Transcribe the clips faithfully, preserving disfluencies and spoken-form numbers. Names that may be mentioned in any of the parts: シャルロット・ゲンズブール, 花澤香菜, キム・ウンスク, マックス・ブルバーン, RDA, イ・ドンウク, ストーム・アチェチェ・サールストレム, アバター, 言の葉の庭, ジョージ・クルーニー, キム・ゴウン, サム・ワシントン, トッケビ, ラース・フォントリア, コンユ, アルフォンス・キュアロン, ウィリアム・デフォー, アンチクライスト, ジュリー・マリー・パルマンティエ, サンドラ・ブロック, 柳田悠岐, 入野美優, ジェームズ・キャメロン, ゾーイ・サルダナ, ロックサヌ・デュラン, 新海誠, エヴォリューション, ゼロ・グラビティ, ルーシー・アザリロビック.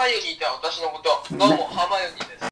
マユニーって私のこと。どうもハマユニーです。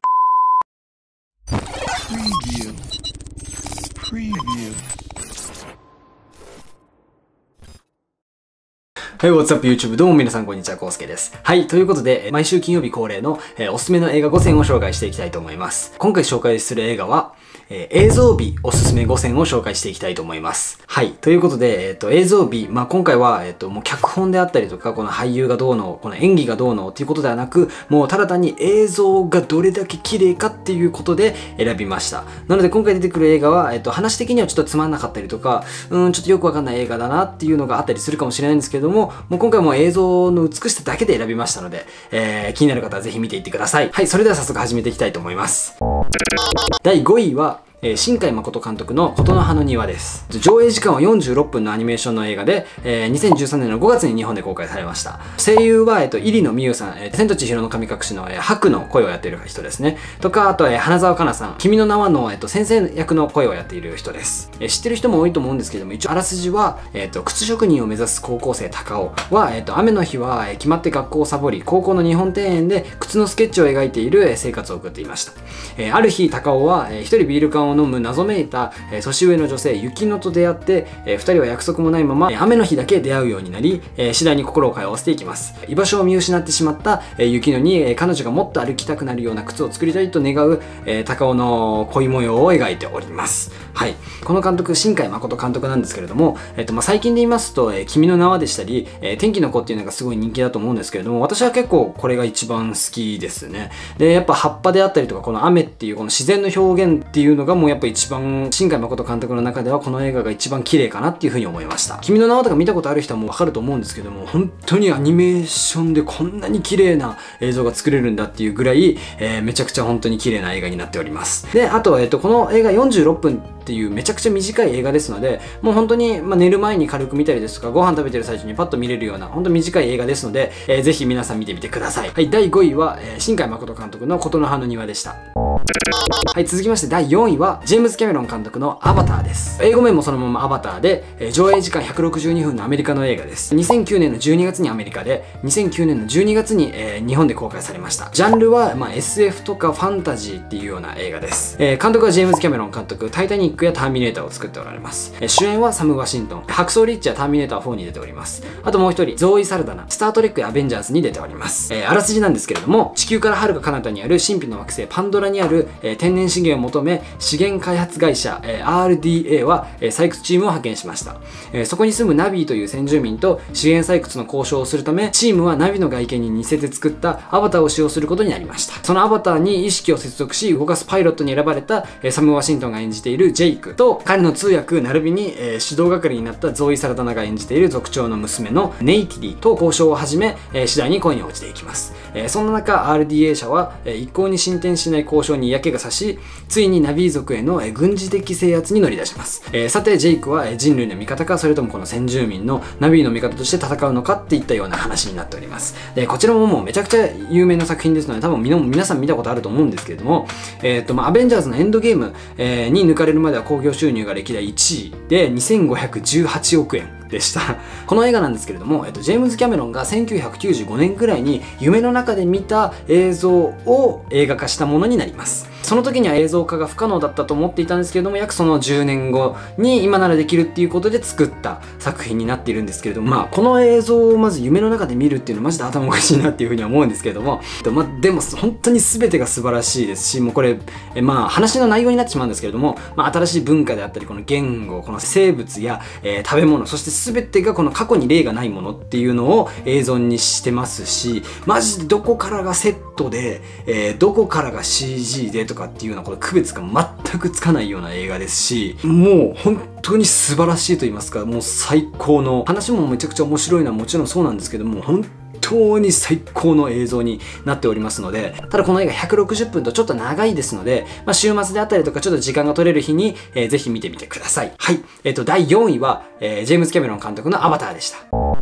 はい、What's up YouTube? どうも皆さんこんにちは、コウスケです。はい、ということで、毎週金曜日恒例の、えー、おすすめの映画ごせんを紹介していきたいと思います。今回紹介する映画は、えー、映像美おすすめごせんを紹介していきたいと思います。はい、ということで、えっ、ー、と、映像美、まあ、今回は、えっ、ー、と、もう脚本であったりとか、この俳優がどうの、この演技がどうのっていうことではなく、もうただ単に映像がどれだけ綺麗かっていうことで選びました。なので今回出てくる映画は、えっ、ー、と、話的にはちょっとつまんなかったりとか、うん、ちょっとよくわかんない映画だなっていうのがあったりするかもしれないんですけども、もう今回も映像の美しさだけで選びましたので、えー、気になる方はぜひ見ていってください。はい、それでは早速始めていきたいと思います。だいごいは、えー、新海誠監督のことの葉の庭です。上映時間はよんじゅうろっぷんのアニメーションの映画で、えー、にせんじゅうさんねんのごがつに日本で公開されました。声優は、えっ、ー、と、入野美優さん、えー、千と千尋の神隠しの、えー、白の声をやっている人ですね。とか、あと、えー、花澤香菜さん、君の名はの、えっ、ー、と、先生役の声をやっている人です。えー、知ってる人も多いと思うんですけども、一応、あらすじは、えっ、ー、と、靴職人を目指す高校生高尾は、えっ、ー、と、雨の日は、えー、決まって学校をサボり、高校の日本庭園で靴のスケッチを描いている、えー、生活を送っていました。えー、ある日、高尾は、えー、一人ビール缶を飲む謎めいた、えー、年上の女性雪乃と出会って、えー、ふたりは約束もないまま、えー、雨の日だけ出会うようになり、えー、次第に心を通わせていきます。居場所を見失ってしまった、えー、雪乃に、えー、彼女がもっと歩きたくなるような靴を作りたいと願う、えー、高尾の恋模様を描いております。はい、この監督新海誠監督なんですけれども、えーとまあ、最近で言いますと「えー、君の名は」でしたり「えー、天気の子」っていうのがすごい人気だと思うんですけれども、私は結構これが一番好きですね。でやっぱ葉っぱであったりとかこの雨っていうこの自然の表現っていうのがもうやっぱ一番新海誠監督の中ではこの映画が一番綺麗かなっていう風に思いました。君の名はとか見たことある人はもうわかると思うんですけども、本当にアニメーションでこんなに綺麗な映像が作れるんだっていうぐらい、えー、めちゃくちゃ本当に綺麗な映画になっております。であと、えーと、この映画よんじゅうろっぷんっていうめちゃくちゃ短い映画ですので、もう本当に、まあ、寝る前に軽く見たりですとかご飯食べてる最中にパッと見れるような本当短い映画ですので、えー、ぜひ皆さん見てみてください。はい、だいごいは、えー、新海誠監督のことの葉の庭でした。はい、続きましてだいよんいはジェームズ・キャメロン監督のアバターです。英語名もそのままアバターで、えー、上映時間ひゃくろくじゅうにふんのアメリカの映画です。にせんきゅうねんのじゅうにがつにアメリカでにせんきゅうねんのじゅうにがつに、えー、日本で公開されました。ジャンルは、まあ、エスエフ とかファンタジーっていうような映画です。えー、監督はジェームズ・キャメロン監督、タイタニックやターミネーターを作っておられます。えー、主演はサム・ワシントン、ハクソー・リッチやターミネーターフォーに出ております。あともう一人ゾーイ・サルダナ、スター・トレックやアベンジャーズに出ております。えー、あらすじなんですけれども、地球からはるか彼方にある神秘の惑星パンドラにある、えー、天然資源を求め資源開発会社 アールディーエー は採掘チームを派遣しました。そこに住むナビーという先住民と資源採掘の交渉をするため、チームはナビの外見に似せて作ったアバターを使用することになりました。そのアバターに意識を接続し動かすパイロットに選ばれたサム・ワシントンが演じているジェイクと、彼の通訳並びに指導係になったゾーイ・サラダナが演じている族長の娘のネイティリと交渉を始め、次第に恋に落ちていきます。そんな中 アールディーエー 社は一向に進展しない交渉に嫌気がさし、ついにナビー族への軍事的制圧に乗り出します。えー、さてジェイクは人類の味方か、それともこの先住民のナビーの味方として戦うのかっていったような話になっております。でこちらももうめちゃくちゃ有名な作品ですので、多分皆さん見たことあると思うんですけれども、えーとまあ、アベンジャーズのエンドゲーム、えー、に抜かれるまでは興行収入が歴代いちいでにせんごひゃくじゅうはちおくえんでしたこの映画なんですけれども、えっと、ジェームズ・キャメロンがせんきゅうひゃくきゅうじゅうごねんくらいに夢の中で見た映像を映画化したものになります。その時には映像化が不可能だったと思っていたんですけれども、約そのじゅうねんごに今ならできるっていうことで作った作品になっているんですけれども、まあこの映像をまず夢の中で見るっていうのはマジで頭おかしいなっていうふうには思うんですけれども、えっとまあ、でも本当に全てが素晴らしいですし、もうこれえまあ話の内容になってしまうんですけれども、まあ、新しい文化であったりこの言語、この生物や、えー、食べ物、そして全てがこの過去に例がないものっていうのを映像にしてますし、マジでどこからがセットで、えー、どこからが シージー でとかっていうようなこの区別が全くつかないような映画ですし、もう本当に素晴らしいと言いますか、もう最高の、話もめちゃくちゃ面白いのはもちろんそうなんですけども、本当本当に最高の映像になっておりますので、ただこの映画ひゃくろくじゅっぷんとちょっと長いですので、まあ、週末であったりとかちょっと時間が取れる日に、えー、ぜひ見てみてください。はい、えっとだいよんいは、えー、ジェームズ・キャメロン監督のアバターでした。は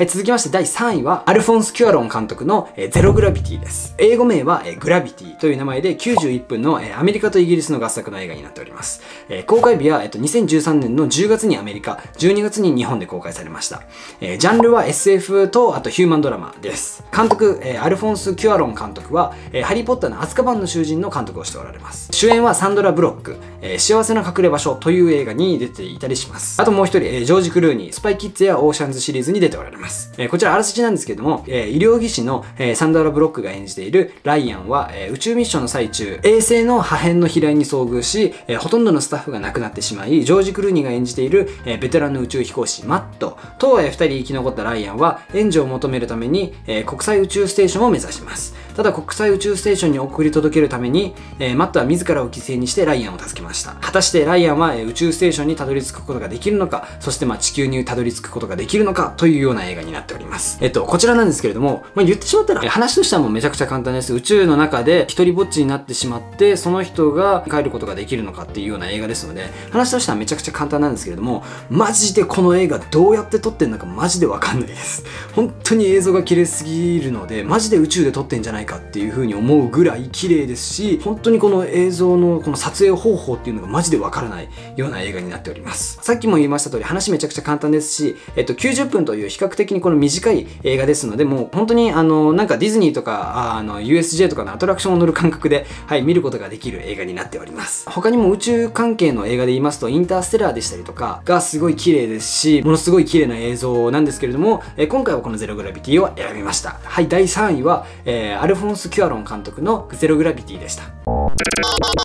い、続きましてだいさんいはアルフォンス・キュアロン監督の、えー、ゼロ・グラビティです。英語名は、えー、グラビティという名前できゅうじゅういっぷんの、えー、アメリカとイギリスの合作の映画になっております。えー、公開日は、えー、とにせんじゅうさんねんのじゅうがつにアメリカ、じゅうにがつに日本で公開されました。えー、ジャンルは エスエフ とあとヒューマン韓ドラマです。監督、えー、アルフォンス・キュアロン監督は、えー、ハリー・ポッターのアズカバンの囚人の監督をしておられます。主演はサンドラ・ブロック、えー、幸せの隠れ場所という映画に出ていたりします。あともう一人、えー、ジョージ・クルーニー、スパイ・キッズやオーシャンズシリーズに出ておられます。えー、こちらあらすじなんですけども、えー、医療技師の、えー、サンドラ・ブロックが演じているライアンは、えー、宇宙ミッションの最中、衛星の破片の飛来に遭遇し、えー、ほとんどのスタッフが亡くなってしまい、ジョージ・クルーニーが演じている、えー、ベテランの宇宙飛行士、マットとふたり生き残ったライアンは援助を求めるために、えー、国際宇宙ステーションを目指します。ただ国際宇宙ステーションに送り届けるために、えー、マットは自らを犠牲にしてライアンを助けました。果たしてライアンは、えー、宇宙ステーションにたどり着くことができるのか、そしてまあ地球にたどり着くことができるのかというような映画になっております。えっとこちらなんですけれども、まあ、言ってしまったら話としてはもうめちゃくちゃ簡単です。宇宙の中で一人ぼっちになってしまって、その人が帰ることができるのかっていうような映画ですので、話としてはめちゃくちゃ簡単なんですけれども、マジでこの映画どうやって撮ってんのかマジでわかんないです。本当に映像が綺麗すぎるので、マジで宇宙で撮ってんじゃないかっていう風に思うぐらい綺麗ですし、本当にこの映像のこの撮影方法っていうのがマジでわからないような映画になっております。さっきも言いました通り話めちゃくちゃ簡単ですし、えっと、きゅうじゅっぷんという比較的にこの短い映画ですので、もう本当にあのなんかディズニーとかあの ユーエスジェー とかのアトラクションを乗る感覚で、はい、見ることができる映画になっております。他にも宇宙関係の映画で言いますとインターステラーでしたりとかがすごい綺麗ですし、ものすごい綺麗な映像なんですけれども、えー、今回はこのゼログラビティを選びました。はい、だいさんいは、えー、アルフォンス・キュアロン監督のゼログラビティでした。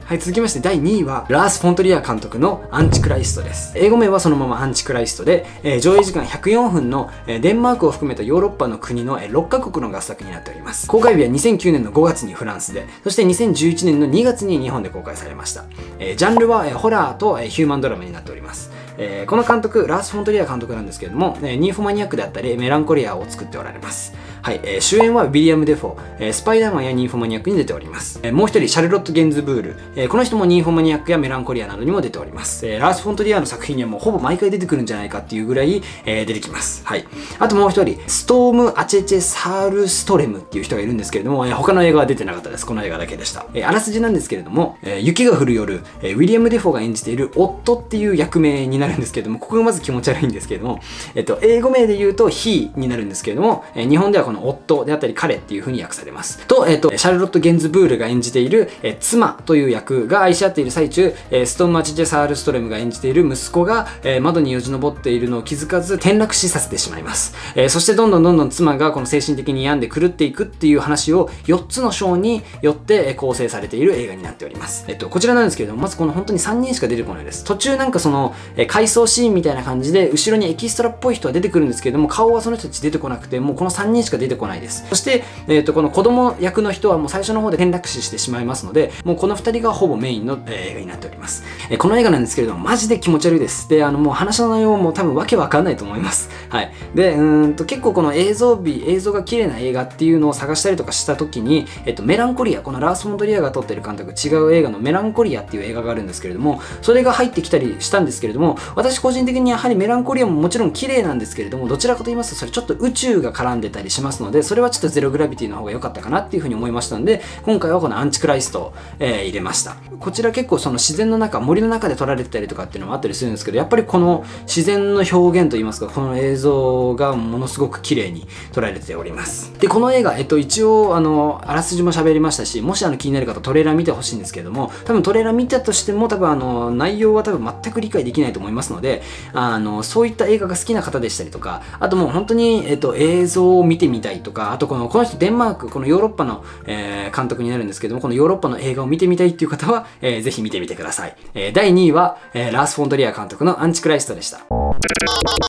はい、続きましてだいにいはラース・フォントリア監督のアンチクライストです。英語名はそのままアンチクライストで、えー、上映時間ひゃくよんぷんの、えー、デンマークを含めたヨーロッパの国の、えー、ろっかこくの合作になっております。公開日はにせんきゅうねんのごがつにフランスで、そしてにせんじゅういちねんのにがつに日本で公開されました。えー、ジャンルは、えー、ホラーと、えー、ヒューマンドラマになっております。えー、この監督、ラース・フォントリア監督なんですけれども、えー、ニーフォマニアックであったりメランコリアを作っておられます。はい、えー、主演はウィリアム・デフォー、えー、スパイダーマンやニーフォマニアックに出ております。えー、もう一人シャルロット・ゲンズブール、えー、この人もニーフォマニアックやメランコリアなどにも出ております。えー、ラース・フォントリアの作品にはもうほぼ毎回出てくるんじゃないかっていうぐらい、えー、出てきます。はい、あともう一人ストーム・アチェチェ・サールストレムっていう人がいるんですけれども、えー、他の映画は出てなかったです。この映画だけでした。えー、あらすじなんですけれども、えー、雪が降る夜、えー、ウィリアム・デフォーが演じている夫っていう役名になるんですけれども、ここがまず気持ち悪いんですけれども、えっと、英語名で言うと He になるんですけれども、え日本ではこの夫であったり彼っていう風に訳されます。と、えっと、シャルロット・ゲンズブールが演じているえ妻という役が愛し合っている最中、えストーム・アチェチェ・サールストレムが演じている息子がえ窓によじ登っているのを気づかず転落死させてしまいます。えそしてどんどんどんどん妻がこの精神的に病んで狂っていくっていう話をよっつの章によって構成されている映画になっております。えっと、こちらなんですけれども、まずこの本当にさんにんしか出てこないです。途中なんかその回想シーンみたいな感じで後ろにエキストラっぽい人は出てくるんですけれども、顔はその人たち出てこなくて、もうこのさんにんしか出てこないです。そして、えー、とこの子供役の人はもう最初の方で転落死してしまいますので、もうこのふたりがほぼメインの、えー、映画になっております。えー、この映画なんですけれどもマジで気持ち悪いです。で、あのもう話の内容も多分わけわかんないと思います。はい、でうーんと結構この映像美映像が綺麗な映画っていうのを探したりとかした時に、えー、とメランコリア、このラース・フォントリアが撮ってる監督、違う映画のメランコリアっていう映画があるんですけれども、それが入ってきたりしたんですけれども、私個人的にやはりメランコリアももちろん綺麗なんですけれども、どちらかと言いますとそれちょっと宇宙が絡んでたりしますので、それはちょっとゼログラビティの方が良かったかなっていう風に思いましたので、今回はこのアンチクライストを、えー、入れました。こちら結構その自然の中、森の中で撮られてたりとかっていうのもあったりするんですけど、やっぱりこの自然の表現といいますか、この映像がものすごく綺麗に撮られております。でこの映画、えっと、一応あのあらすじも喋りましたし、もしあの気になる方トレーラー見てほしいんですけれども、多分トレーラー見たとしても多分あの内容は多分全く理解できないと思います思いますので、あのそういった映画が好きな方でしたりとか、あともう本当に、えっと、映像を見てみたいとか、あとこのこの人デンマーク、このヨーロッパの、えー、監督になるんですけども、このヨーロッパの映画を見てみたいっていう方は、えー、ぜひ見てみてください。えー、だいにいは、えー、ラース・フォントリア監督のアンチクライストでした。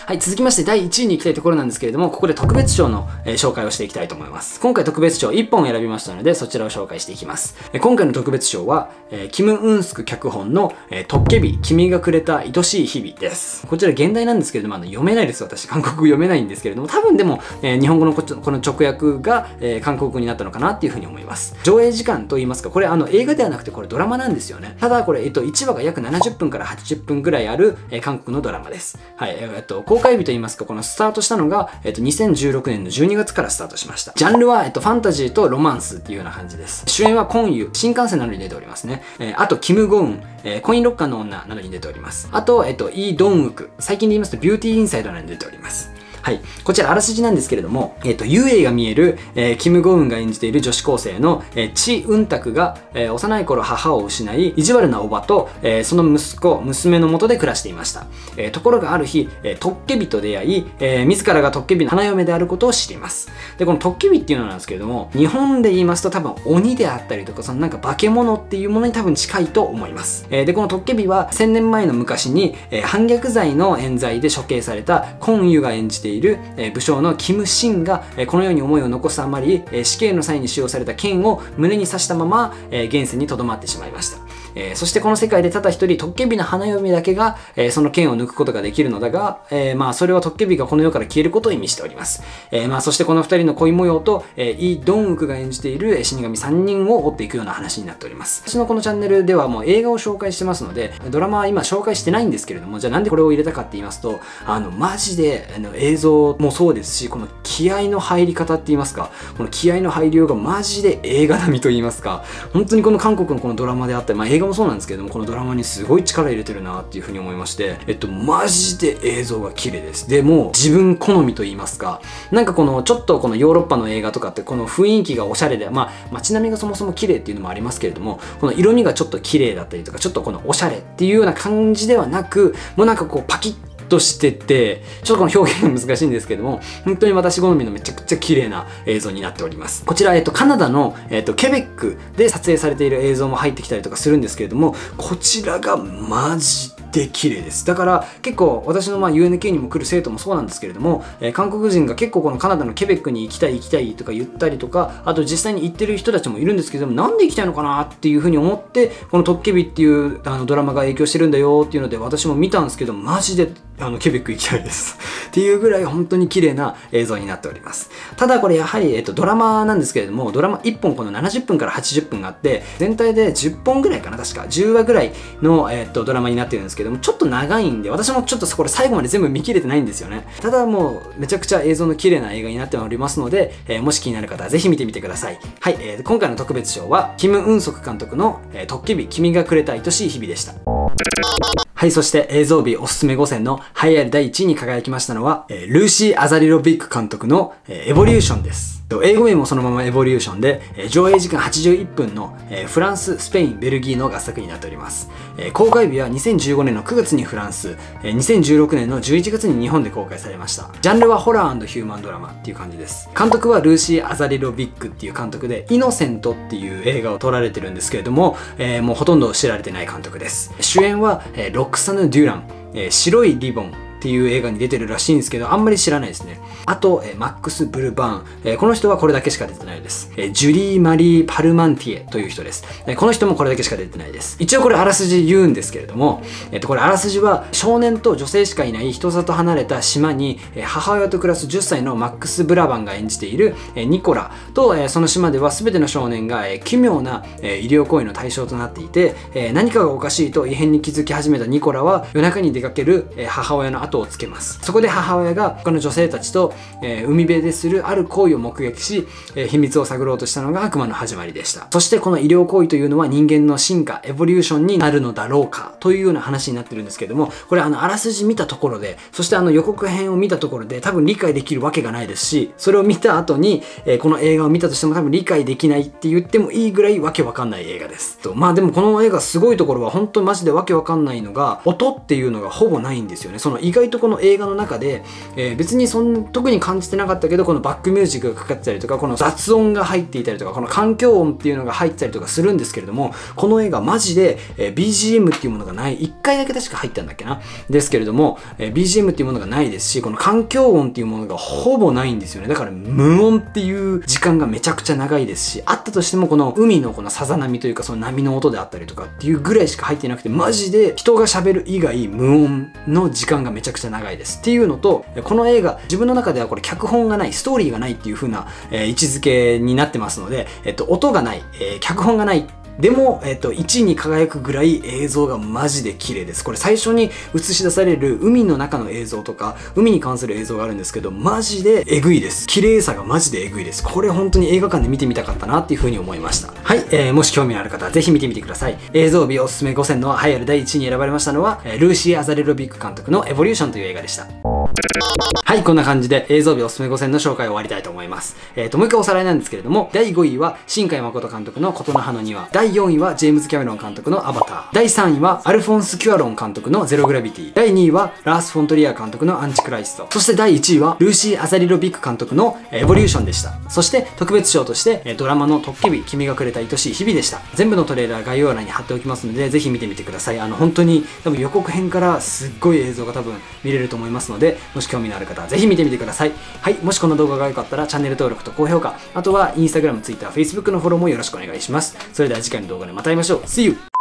はい、続きましてだいいちいに行きたいところなんですけれども、ここで特別賞の、えー、紹介をしていきたいと思います。今回特別賞いっぽん選びましたので、そちらを紹介していきます。えー、今回の特別賞は、えー、キム・ウンスク脚本の「えー、トッケビ君がくれた愛しい日々」です。こちら現代なんですけれども、あの読めないです。私韓国語読めないんですけれども、多分でも、えー、日本語のこの直訳が、えー、韓国語になったのかなっていうふうに思います。上映時間といいますか、これあの映画ではなくてこれドラマなんですよね。ただこれ、えっと、いちわが約ななじゅっぷんからはちじゅっぷんぐらいある、えー、韓国のドラマです。はい、えー、っと公開日といいますか、このスタートしたのが、えっと、にせんじゅうろくねんのじゅうにがつからスタートしました。ジャンルは、えっと、ファンタジーとロマンスっていうような感じです。主演はコンユ、新幹線などに出ておりますね。えー、あとキム・ゴウン、えー、コインロッカーの女などに出ております。あと、えっと、イ・ドンウク、最近で言いますとビューティーインサイドなどに出ております。はい。こちらあらすじなんですけれども、えっと、幽霊が見える、えー、キム・ゴウンが演じている女子高生の、えー、チ・ウンタクが、えー、幼い頃母を失い、意地悪なおばと、えー、その息子、娘の元で暮らしていました。えー、ところがある日、えー、トッケビと出会い、えー、自らがトッケビの花嫁であることを知ります。で、このトッケビっていうのなんですけれども、日本で言いますと多分鬼であったりとか、そのなんか化け物っていうものに多分近いと思います。えー、で、このトッケビはせんねんまえの昔に、えー、反逆罪の冤罪で処刑されたコンユが演じている、えー、武将のキム・シンが、えー、このように思いを残すあまり、えー、死刑の際に使用された剣を胸に刺したまま、えー、現世に留まってしまいました。えー、そしてこの世界でただ一人トッケビの花嫁だけが、えー、その剣を抜くことができるのだが、えー、まあそれはトッケビがこの世から消えることを意味しております。えー、まあそしてこの二人の恋模様と、えー、イ・ドンウクが演じている死神三人を追っていくような話になっております。私のこのチャンネルではもう映画を紹介してますので、ドラマは今紹介してないんですけれども、じゃあなんでこれを入れたかって言いますと、あのマジであの映像もそうですし、この気合の入り方って言いますか、この気合の入りようがマジで映画並みと言いますか、本当にこの韓国のこのドラマであったり、まあ映画もそうなんですけれども、このドラマにすごい力入れてるなっていうふうに思いまして、えっと、マジで映像が綺麗です。でも、自分好みと言いますか、なんかこの、ちょっとこのヨーロッパの映画とかって、この雰囲気がおしゃれで、まあ、街並みがそもそも綺麗っていうのもありますけれども、この色味がちょっと綺麗だったりとか、ちょっとこのおしゃれっていうような感じではなく、もうなんかこう、パキッと、としてて、ちょっとこの表現が難しいんですけども、本当に私好みのめちゃくちゃ綺麗な映像になっております。こちら、えっと、カナダの、えっと、ケベックで撮影されている映像も入ってきたりとかするんですけれども、こちらがマジで綺麗です。だから、結構私のまあ ユーエヌケー にも来る生徒もそうなんですけれども、えー、韓国人が結構このカナダのケベックに行きたい行きたいとか言ったりとか、あと実際に行ってる人たちもいるんですけども、なんで行きたいのかなっていうふうに思って、このトッケビっていうあのドラマが影響してるんだよっていうので私も見たんですけど、マジであの、ケベック行きたいです。っていうぐらい本当に綺麗な映像になっております。ただこれやはり、えっと、ドラマなんですけれども、ドラマいっぽんこのななじゅっぷんからはちじゅっぷんがあって、全体でじゅっぽんぐらいかな、確か。じゅうわぐらいの、えっと、ドラマになってるんですけども、ちょっと長いんで、私もちょっとこれ最後まで全部見切れてないんですよね。ただもう、めちゃくちゃ映像の綺麗な映画になっておりますので、えー、もし気になる方はぜひ見てみてください。はい、えー、今回の特別賞は、キム・ウンソク監督の、えー、トッケビ、君がくれた愛しい日々でした。はい、そして映像美おすすめごせんの栄えあるだいいちいに輝きましたのは、えー、ルーシー・アザリロビック監督の、えー、エボリューションです。英語名もそのままエボリューションで、上映時間はちじゅういっぷんのフランス、スペイン、ベルギーの合作になっております。公開日はにせんじゅうごねんのくがつにフランス、にせんじゅうろくねんのじゅういちがつに日本で公開されました。ジャンルはホラー&ヒューマンドラマっていう感じです。監督はルーシー・アザリロビックっていう監督で、イノセントっていう映画を撮られてるんですけれども、えー、もうほとんど知られてない監督です。主演はロックサヌ・デュラン、白いリボン、っていう映画に出てるらしいんですけど、あんまり知らないですね。あと、えー、マックス・ブルバーン、えー。この人はこれだけしか出てないです。えー、ジュリー・マリー・パルマンティエという人です、えー。この人もこれだけしか出てないです。一応これあらすじ言うんですけれども、えっと、これあらすじは少年と女性しかいない人里離れた島に、えー、母親と暮らすじゅっさいのマックス・ブラバンが演じている、えー、ニコラと、えー、その島では全ての少年が、えー、奇妙な、えー、医療行為の対象となっていて、えー、何かがおかしいと異変に気づき始めたニコラは夜中に出かける、えー、母親の後をつけます。そこで母親が他の女性たちと、えー、海辺でするある行為を目撃し、えー、秘密を探ろうとしたのが悪魔の始まりでした。そしてこの医療行為というのは人間の進化エボリューションになるのだろうかというような話になってるんですけども、これあのあらすじ見たところで、そしてあの予告編を見たところで多分理解できるわけがないですし、それを見た後に、えー、この映画を見たとしても多分理解できないって言ってもいいぐらいわけわかんない映画です。とまあでもこの映画すごいところは本当にマジでわけわかんないのが、音っていうのがほぼないんですよね。その意外とこの映画の中で、えー、別にそん特に感じてなかったけど、このバックミュージックがかかってたりとか、この雑音が入っていたりとか、この環境音っていうのが入ってたりとかするんですけれども、この映画マジで、えー、ビージーエム っていうものがない。いっかいだけ確か入ったんだっけなですけれども、えー、ビージーエム っていうものがないですし、この環境音っていうものがほぼないんですよね。だから無音っていう時間がめちゃくちゃ長いですし、あったとしてもこの海のこのさざ波というか、その波の音であったりとかっていうぐらいしか入ってなくて、マジで人が喋る以外無音の時間がめちゃくちゃ長いです。っていうのと、この映画、自分の中ではこれ脚本がない、ストーリーがないっていう風な、えー、位置づけになってますので、えっと、音がない、えー、脚本がない、でも、えっと、いちいに輝くぐらい映像がマジで綺麗です。これ最初に映し出される海の中の映像とか、海に関する映像があるんですけど、マジでえぐいです。綺麗さがマジでえぐいです。これ本当に映画館で見てみたかったなっていう風に思いました。はい、えー、もし興味のある方はぜひ見てみてください。映像美おすすめごせんの栄えあるだいいちいに選ばれましたのは、ルーシー・アザレロビック監督のエボリューションという映画でした。はい、こんな感じで映像美おすすめごせんの紹介を終わりたいと思います。えっと、もう一回おさらいなんですけれども、だいごいは新海誠監督のことの葉の庭。だいよんいはジェームズ・キャメロン監督のアバター。だいさんいはアルフォンス・キュアロン監督のゼログラビティ。だいにいはラース・フォントリア監督のアンチクライスト。そしてだいいちいはルーシー・アザレロビック監督のエボリューションでした。そして特別賞としてドラマのトッケビ、君がくれた愛しい日々でした。全部のトレーラー概要欄に貼っておきますので、ぜひ見てみてください。あの、本当に多分予告編からすっごい映像が多分見れると思いますので、もし興味のある方はぜひ見てみてください。はい、もしこの動画が良かったらチャンネル登録と高評価、あとはインスタグラム、ツイッター、フェイスブックのフォローもよろしくお願いします。それでは次回の動画でまた会いましょう。See you!